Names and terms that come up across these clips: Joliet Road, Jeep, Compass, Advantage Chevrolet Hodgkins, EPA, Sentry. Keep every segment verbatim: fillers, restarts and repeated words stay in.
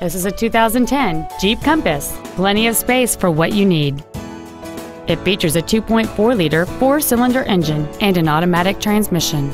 This is a two thousand ten Jeep Compass. Plenty of space for what you need. It features a two point four liter four-cylinder engine and an automatic transmission.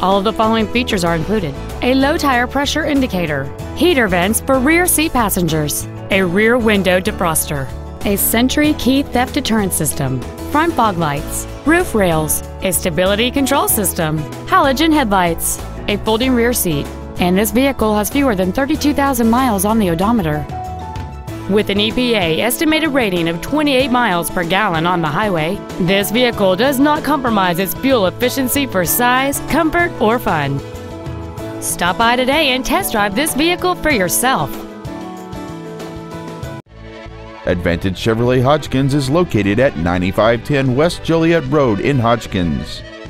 All of the following features are included: a low tire pressure indicator, heater vents for rear seat passengers, a rear window defroster, a Sentry key theft deterrent system, front fog lights, roof rails, a stability control system, halogen headlights, a folding rear seat, and this vehicle has fewer than thirty-two thousand miles on the odometer. With an E P A estimated rating of twenty-eight miles per gallon on the highway, this vehicle does not compromise its fuel efficiency for size, comfort, or fun. Stop by today and test drive this vehicle for yourself. Advantage Chevrolet Hodgkins is located at ninety-five ten West Joliet Road in Hodgkins.